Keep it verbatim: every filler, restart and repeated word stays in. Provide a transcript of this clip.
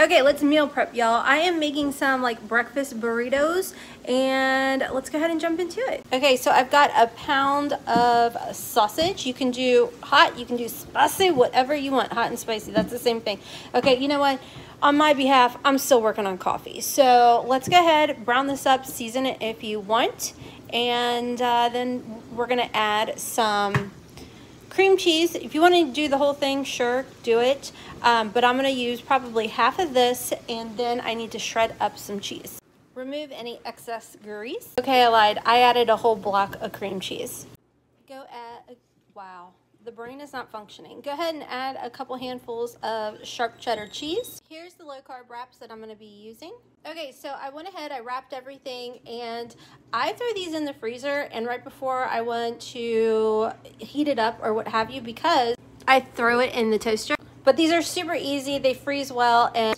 Okay, let's meal prep, y'all. I am making some like breakfast burritos, and let's go ahead and jump into it. Okay, so I've got a pound of sausage. You can do hot, you can do spicy, whatever you want. Hot and spicy, that's the same thing. Okay, you know what? On my behalf, I'm still working on coffee. So let's go ahead, brown this up, season it if you want, and uh, then we're gonna add some cream cheese. If you want to do the whole thing, sure, do it. Um, but I'm going to use probably half of this, and then I need to shred up some cheese. Remove any excess grease. Okay, I lied. I added a whole block of cream cheese. Go add, wow, the brain is not functioning. Go ahead and add a couple handfuls of sharp cheddar cheese. Here's the low-carb wraps that I'm going to be using. Okay, so I went ahead, I wrapped everything, and I throw these in the freezer, and right before I want to heat it up or what have you, because I throw it in the toaster. But these are super easy, they freeze well, and